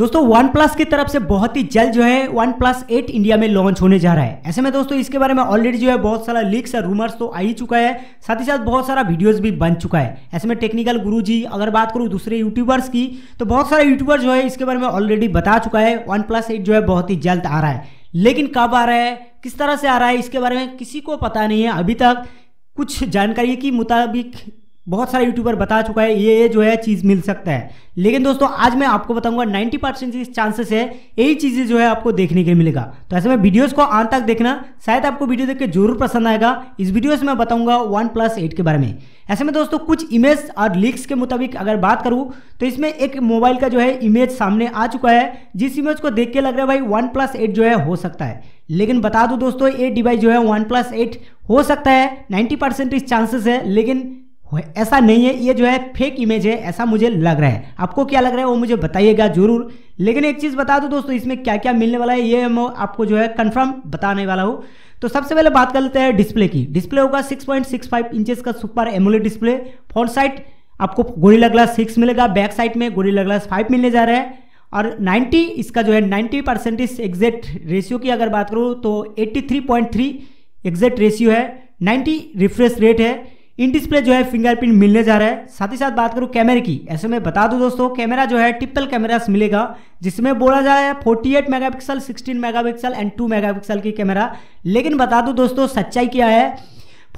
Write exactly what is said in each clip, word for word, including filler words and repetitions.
दोस्तों OnePlus की तरफ से बहुत ही जल्द जो है OnePlus एट इंडिया में लॉन्च होने जा रहा है। ऐसे में दोस्तों इसके बारे में ऑलरेडी जो है बहुत सारा लीक्स और रूमर्स तो आ ही चुका है, साथ ही साथ बहुत सारा वीडियोस भी बन चुका है। ऐसे में टेक्निकल गुरुजी, अगर बात करूँ दूसरे यूट्यूबर्स की, तो बहुत सारे यूट्यूबर्स जो है इसके बारे में ऑलरेडी बता चुका है OnePlus एट जो है बहुत ही जल्द आ रहा है, लेकिन कब आ रहा है, किस तरह से आ रहा है, इसके बारे में किसी को पता नहीं है अभी तक। कुछ जानकारी के मुताबिक बहुत सारे यूट्यूबर बता चुका है ये ये जो है चीज़ मिल सकता है, लेकिन दोस्तों आज मैं आपको बताऊंगा नब्बे परसेंट इस चांसेस है यही चीज़ें जो है आपको देखने के मिलेगा। तो ऐसे में वीडियोस को अंत तक देखना, शायद आपको वीडियो देख के जरूर पसंद आएगा। इस वीडियो से मैं बताऊंगा OnePlus एट के बारे में। ऐसे में दोस्तों कुछ इमेज और लीक्स के मुताबिक अगर बात करूँ तो इसमें एक मोबाइल का जो है इमेज सामने आ चुका है, जिस इमेज को देख के लग रहा है भाई OnePlus एट जो है हो सकता है। लेकिन बता दूँ दोस्तों ये डिवाइस जो है OnePlus एट हो सकता है, नाइन्टी परसेंट इस चांसेस है, लेकिन ऐसा नहीं है, ये जो है फेक इमेज है, ऐसा मुझे लग रहा है। आपको क्या लग रहा है वो मुझे बताइएगा जरूर। लेकिन एक चीज़ बता दूं दोस्तों इसमें क्या क्या मिलने वाला है ये मैं आपको जो है कंफर्म बताने वाला हूँ। तो सबसे पहले बात कर लेते हैं डिस्प्ले की। डिस्प्ले होगा six point six five inches का super AMOLED display. Front side आपको गोरिल्ला ग्लास सिक्स मिलेगा, बैक साइड में गोरिल्ला ग्लास फाइव मिलने जा रहा है। और नाइन्टी इसका जो है नाइन्टी परसेंटेज एग्जैक्ट रेशियो की अगर बात करूँ तो eighty three point three exact ratio है, नाइन्टी रिफ्रेश रेट है। इन डिस्प्ले जो है फिंगरप्रिंट मिलने जा रहा है। साथ ही साथ बात करूँ कैमरे की, ऐसे में बता दूँ दोस्तों कैमरा जो है ट्रिपल कैमरास मिलेगा, जिसमें बोला जा रहा है अड़तालीस मेगापिक्सल, सोलह मेगापिक्सल एंड दो मेगापिक्सल की कैमरा। लेकिन बता दूँ दोस्तों सच्चाई क्या है,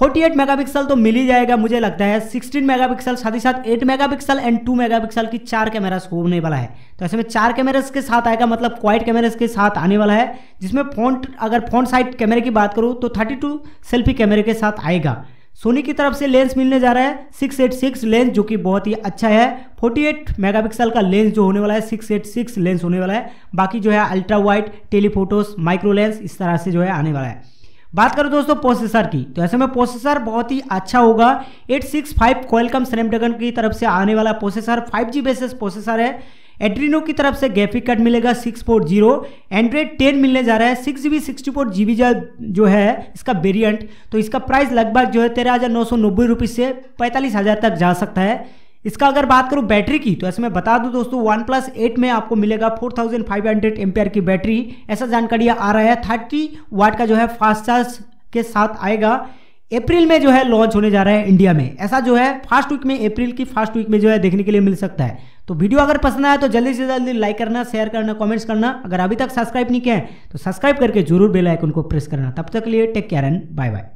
अड़तालीस मेगापिक्सल तो मिल ही जाएगा मुझे लगता है, सोलह मेगापिक्सल साथ ही साथ आठ मेगापिक्सल एंड दो मेगापिक्सल की चार कैमरास होने वाला है। तो ऐसे में चार कैमरास के साथ आएगा, मतलब क्वाइट कैमरास के साथ आने वाला है, जिसमें फ्रंट अगर फ्रंट साइड कैमरे की बात करूँ तो थर्टी टू सेल्फी कैमरे के साथ आएगा। सोनी की तरफ से लेंस मिलने जा रहा है सिक्स एट सिक्स लेंस, जो कि बहुत ही अच्छा है। अड़तालीस मेगापिक्सल का लेंस जो होने वाला है सिक्स एट सिक्स लेंस होने वाला है। बाकी जो है ultra wide, telephotos, micro lens इस तरह से जो है आने वाला है। बात करो दोस्तों प्रोसेसर की, तो ऐसे में प्रोसेसर बहुत ही अच्छा होगा। Eight six five Qualcomm Snapdragon की तरफ से आने वाला processor five G basis processor है। एड्रीनो की तरफ से ग्राफिक कार्ड मिलेगा सिक्स फोर्टी, एंड्रॉइड टेन मिलने जा रहा है, six G B sixty four G B जो है इसका वेरिएंट। तो इसका प्राइस लगभग जो है तेरह हज़ार नौ सौ नब्बे रुपये से पैंतालीस हज़ार तक जा सकता है। इसका अगर बात करूँ बैटरी की, तो ऐसे में बता दूँ दोस्तों OnePlus एट में आपको मिलेगा four thousand five hundred ampere की बैटरी, ऐसा जानकारी आ रहा है। थर्टी वाट का जो है फास्ट चार्ज के साथ आएगा। अप्रैल में जो है लॉन्च होने जा रहा है इंडिया में, ऐसा जो है फर्स्ट वीक में, अप्रैल की फर्स्ट वीक में जो है देखने के लिए मिल सकता है। तो वीडियो अगर पसंद आया तो जल्दी से जल्दी लाइक करना, शेयर करना, कमेंट्स करना। अगर अभी तक सब्सक्राइब नहीं किया है तो सब्सक्राइब करके जरूर बेल आइकन को प्रेस करना। तब तक के लिए take care and bye bye.